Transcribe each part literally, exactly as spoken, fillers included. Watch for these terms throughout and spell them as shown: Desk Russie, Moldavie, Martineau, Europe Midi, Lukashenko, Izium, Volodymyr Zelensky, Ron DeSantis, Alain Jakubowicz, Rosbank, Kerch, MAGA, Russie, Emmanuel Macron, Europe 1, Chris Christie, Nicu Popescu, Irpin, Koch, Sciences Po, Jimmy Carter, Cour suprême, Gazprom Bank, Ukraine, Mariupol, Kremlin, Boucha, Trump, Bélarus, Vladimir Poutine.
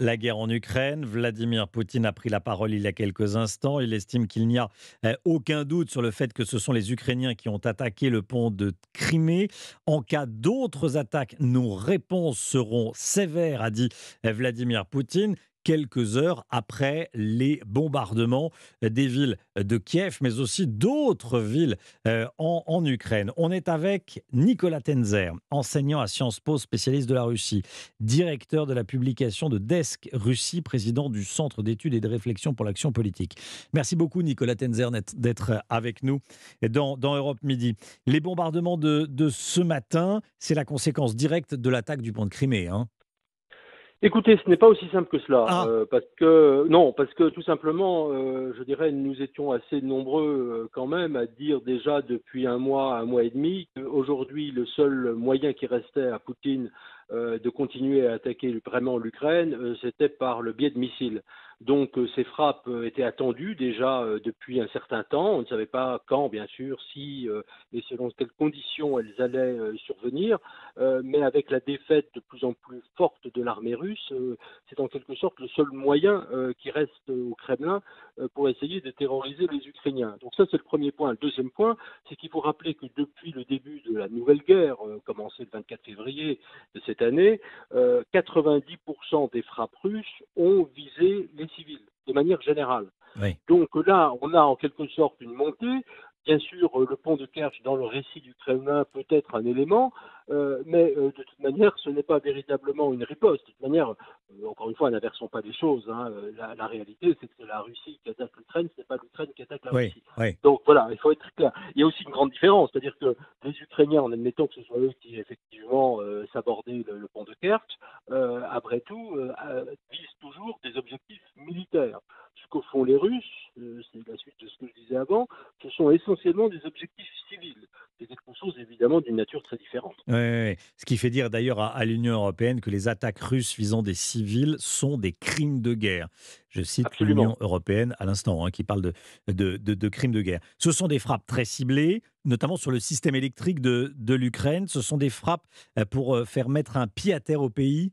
la guerre en Ukraine. Vladimir Poutine a pris la parole il y a quelques instants. Il estime qu'il n'y a aucun doute sur le fait que ce sont les Ukrainiens qui ont attaqué le pont de Crimée. En cas d'autres attaques, nos réponses seront sévères, a dit Vladimir Poutine, quelques heures après les bombardements des villes de Kiev, mais aussi d'autres villes en, en Ukraine. On est avec Nicolas Tenzer, enseignant à Sciences Po, spécialiste de la Russie, directeur de la publication de Desk Russie, président du Centre d'études et de réflexion pour l'action politique. Merci beaucoup Nicolas Tenzer d'être avec nous dans, dans Europe Midi. Les bombardements de, de ce matin, c'est la conséquence directe de l'attaque du pont de Crimée, hein ? Écoutez, ce n'est pas aussi simple que cela, ah. euh, parce que non, parce que tout simplement, euh, je dirais, nous étions assez nombreux euh, quand même à dire déjà depuis un mois, un mois et demi, qu'aujourd'hui le seul moyen qui restait à Poutine euh, de continuer à attaquer vraiment l'Ukraine, euh, c'était par le biais de missiles. Donc euh, ces frappes euh, étaient attendues déjà euh, depuis un certain temps. On ne savait pas quand, bien sûr, si euh, et selon quelles conditions elles allaient euh, survenir. Euh, mais avec la défaite de plus en plus forte de l'armée russe, euh, c'est en quelque sorte le seul moyen euh, qui reste au Kremlin euh, pour essayer de terroriser les Ukrainiens. Donc ça, c'est le premier point. Le deuxième point, c'est qu'il faut rappeler que depuis le début de la nouvelle guerre, euh, commencée le vingt-quatre février de cette année, euh, quatre-vingt-dix pour cent des frappes russes ont visé les civils, de manière générale. Oui. Donc là, on a en quelque sorte une montée. Bien sûr, le pont de Kerch, dans le récit du Kremlin, peut être un élément, euh, mais euh, de toute manière, ce n'est pas véritablement une riposte. De toute manière, euh, encore une fois, n'inversons pas les choses. Hein. La, la réalité, c'est que c'est la Russie qui attaque l'Ukraine, ce n'est pas l'Ukraine qui attaque la oui, Russie. Oui. Donc voilà, il faut être clair. Il y a aussi une grande différence, c'est-à-dire que les Ukrainiens, en admettant que ce soit eux qui, effectivement, euh, s'abordaient le, le pont de Kerch, euh, après tout, euh, visent toujours des objectifs militaires. Ce que font les Russes, euh, c'est la suite de ce que je disais avant, ce sont essentiellement des objectifs civils. C'est quelque chose évidemment d'une nature très différente. Oui, oui, oui. Ce qui fait dire d'ailleurs à, à l'Union européenne que les attaques russes visant des civils sont des crimes de guerre. Je cite l'Union européenne à l'instant, hein, qui parle de, de, de, de crimes de guerre. Ce sont des frappes très ciblées, notamment sur le système électrique de, de l'Ukraine. Ce sont des frappes pour faire mettre un pied à terre au pays.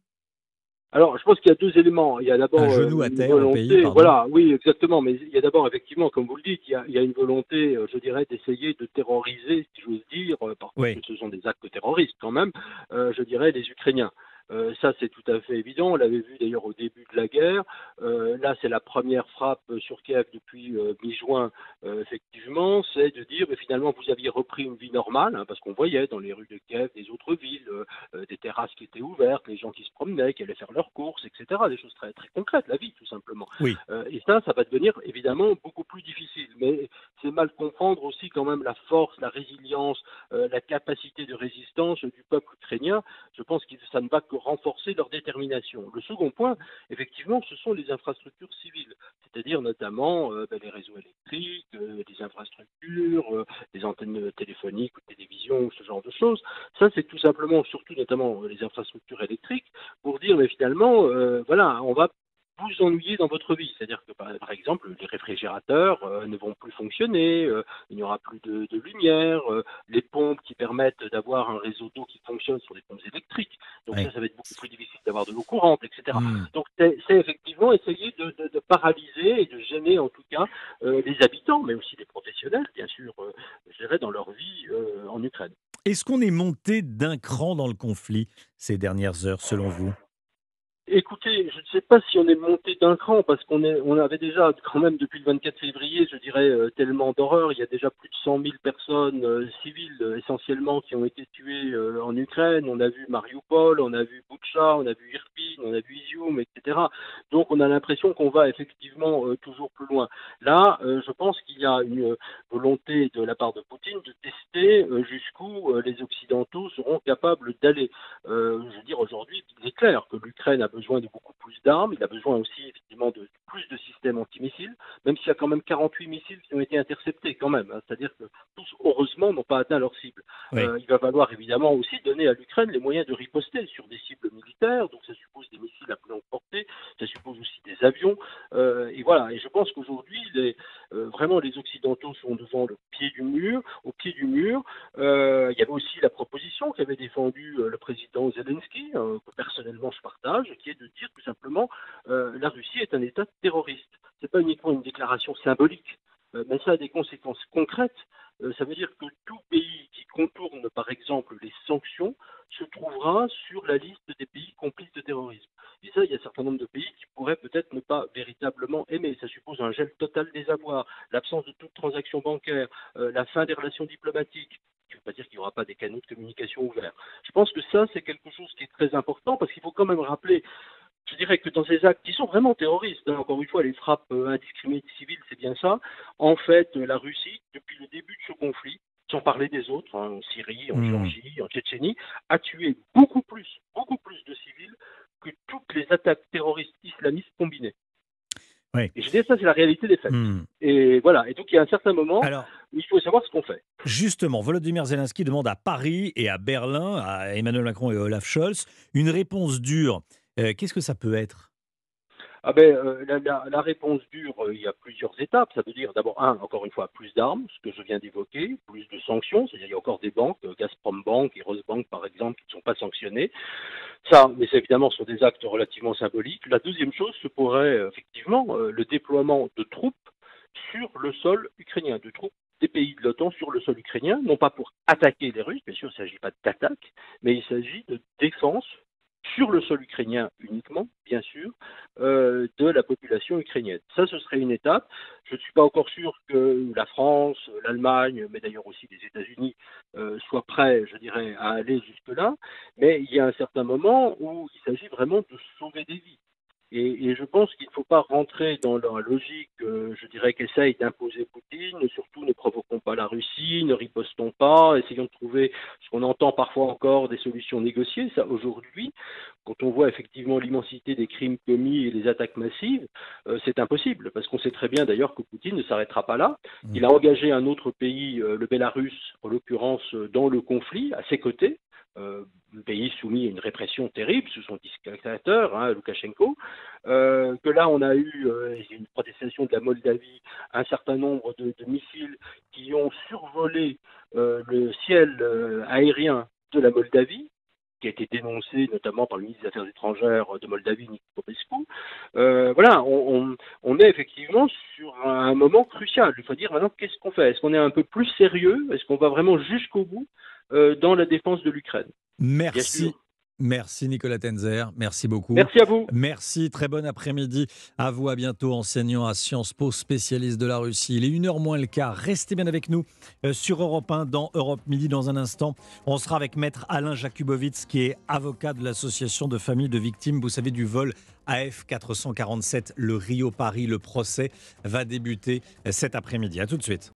Alors, je pense qu'il y a deux éléments. Il y a d'abord un genou à terre, volonté, au pays, pardon. Voilà, oui, exactement. Mais il y a d'abord, effectivement, comme vous le dites, il y a, il y a une volonté, je dirais, d'essayer de terroriser, si j'ose dire, parce oui. que ce sont des actes terroristes quand même, euh, je dirais, les Ukrainiens. Euh, ça, c'est tout à fait évident. On l'avait vu d'ailleurs au début de la guerre. Euh, là, c'est la première frappe sur Kiev depuis euh, mi-juin, euh, effectivement. C'est de dire, mais finalement, vous aviez repris une vie normale, hein, parce qu'on voyait dans les rues de Kiev, des autres villes, euh, des terrasses qui étaient ouvertes, les gens qui se promenaient, qui allaient faire leurs courses, et cetera. Des choses très, très concrètes, la vie, tout simplement. Oui. Euh, et ça, ça va devenir évidemment beaucoup plus difficile. Mais c'est mal comprendre aussi quand même la force, la résilience, euh, la capacité de résistance du peuple ukrainien. Je pense que ça ne va que renforcer leur détermination. Le second point, effectivement, ce sont les infrastructures civiles, c'est-à-dire notamment euh, ben, les réseaux électriques, euh, les infrastructures, euh, les antennes téléphoniques ou télévisions, ce genre de choses. Ça, c'est tout simplement, surtout notamment euh, les infrastructures électriques, pour dire, mais finalement, euh, voilà, on va vous ennuyer dans votre vie. C'est-à-dire que, par exemple, les réfrigérateurs euh, ne vont plus fonctionner, euh, il n'y aura plus de, de lumière, euh, les pompes qui permettent d'avoir un réseau d'eau qui fonctionne sont des pompes électriques. Donc oui. ça, ça va être beaucoup plus difficile d'avoir de l'eau courante, et cetera. Mmh. Donc c'est, c'est effectivement essayer de, de, de paralyser et de gêner, en tout cas, euh, les habitants, mais aussi les professionnels, bien sûr, euh, je dirais, dans leur vie euh, en Ukraine. Est-ce qu'on est monté d'un cran dans le conflit ces dernières heures, selon vous ? Écoutez, je ne sais pas si on est monté d'un cran, parce qu'on est, on avait déjà quand même depuis le vingt-quatre février, je dirais, euh, tellement d'horreur. Il y a déjà plus de cent mille personnes euh, civiles euh, essentiellement qui ont été tuées euh, en Ukraine. On a vu Mariupol, on a vu Boucha, on a vu Irpin, on a vu Izium, et cetera. Donc on a l'impression qu'on va effectivement euh, toujours plus loin. Là, euh, je pense qu'il y a une volonté de la part de Poutine de tester euh, jusqu'où euh, les Occidentaux seront capables d'aller. Euh, je veux dire, aujourd'hui, il est clair que l'Ukraine a besoin de beaucoup plus d'armes, il a besoin aussi effectivement de plus de systèmes antimissiles, même s'il y a quand même quarante-huit missiles qui ont été interceptés quand même, hein, c'est-à-dire que tous, heureusement, n'ont pas atteint leur cible. Oui. Euh, il va falloir évidemment aussi donner à l'Ukraine les moyens de riposter sur des cibles militaires, donc ça suppose des missiles à plus longue portée, ça suppose aussi des avions, euh, et voilà, et je pense qu'aujourd'hui, les, euh, vraiment les Occidentaux sont devant le pied du mur, au pied du mur, euh, il y avait aussi la proposition qu'avait défendue euh, le président Zelensky, euh, que personnellement je partage, qui est de dire tout simplement euh, la Russie est un État terroriste. Ce n'est pas uniquement une déclaration symbolique, euh, mais ça a des conséquences concrètes. Euh, ça veut dire que tout pays qui contourne, par exemple, les sanctions se trouvera sur la liste des pays complices de terrorisme. Et ça, il y a un certain nombre de pays qui pourraient peut-être ne pas véritablement aimer. Ça suppose un gel total des avoirs, l'absence de toute transaction bancaire, euh, la fin des relations diplomatiques. Je ne veux pas dire qu'il n'y aura pas des canaux de communication ouverts. Je pense que ça, c'est quelque chose qui est très important parce qu'il faut quand même rappeler, je dirais que dans ces actes qui sont vraiment terroristes, hein, encore une fois, les frappes indiscriminées de civils, c'est bien ça, en fait, la Russie, depuis le début de ce conflit, sans parler des autres, hein, en Syrie, en mmh. Géorgie, en Tchétchénie, a tué beaucoup plus, beaucoup plus de civils que toutes les attaques terroristes islamistes combinées. Oui. Et je dis ça, c'est la réalité des faits. Mmh. Et voilà. Et donc, il y a un certain moment, alors, il faut savoir ce qu'on fait. Justement, Volodymyr Zelensky demande à Paris et à Berlin, à Emmanuel Macron et Olaf Scholz, une réponse dure. Euh, qu'est-ce que ça peut être ? Ah ben, euh, la, la, la réponse dure, euh, il y a plusieurs étapes. Ça veut dire d'abord, un, encore une fois, plus d'armes, ce que je viens d'évoquer, plus de sanctions. C'est-à-dire qu'il y a encore des banques, euh, Gazprom Bank et Rosbank, par exemple, qui ne sont pas sanctionnées. Ça, mais c'est évidemment sur des actes relativement symboliques. La deuxième chose, ce pourrait euh, effectivement euh, le déploiement de troupes sur le sol ukrainien, de troupes des pays de l'OTAN sur le sol ukrainien, non pas pour attaquer les Russes, bien sûr, il ne s'agit pas d'attaque, mais il s'agit de défense sur le sol ukrainien uniquement, bien sûr, euh, de la population ukrainienne. Ça, ce serait une étape. Je ne suis pas encore sûr que la France, l'Allemagne, mais d'ailleurs aussi les États-Unis euh, soient prêts, je dirais, à aller jusque-là. Mais il y a un certain moment où il s'agit vraiment de sauver des vies. Et, et je pense qu'il ne faut pas rentrer dans la logique, euh, je dirais, qu'essaye d'imposer Poutine, surtout ne provoquons pas la Russie, ne ripostons pas, essayons de trouver ce qu'on entend parfois encore des solutions négociées. Ça, aujourd'hui, quand on voit effectivement l'immensité des crimes commis et les attaques massives, euh, c'est impossible, parce qu'on sait très bien d'ailleurs que Poutine ne s'arrêtera pas là. Il a engagé un autre pays, euh, le Bélarus, en l'occurrence, dans le conflit, à ses côtés. Euh, pays soumis à une répression terrible sous son dictateur, hein, Lukashenko, euh, que là on a eu euh, une protestation de la Moldavie, un certain nombre de, de missiles qui ont survolé euh, le ciel euh, aérien de la Moldavie, qui a été dénoncé notamment par le ministre des Affaires étrangères de Moldavie, Nicu Popescu. Euh, voilà, on, on, on est effectivement sur un moment crucial. Il faut dire maintenant qu'est-ce qu'on fait ? Est-ce qu'on est un peu plus sérieux ? Est-ce qu'on va vraiment jusqu'au bout euh, dans la défense de l'Ukraine ? Merci. Merci Nicolas Tenzer, merci beaucoup. Merci à vous. Merci, très bon après-midi à vous, à bientôt, enseignant à Sciences Po, spécialiste de la Russie. Il est une heure moins le quart, restez bien avec nous sur Europe un, dans Europe Midi, dans un instant. On sera avec maître Alain Jakubowicz, qui est avocat de l'association de familles de victimes, vous savez, du vol A F quatre cent quarante-sept, le Rio Paris. Le procès va débuter cet après-midi. À tout de suite.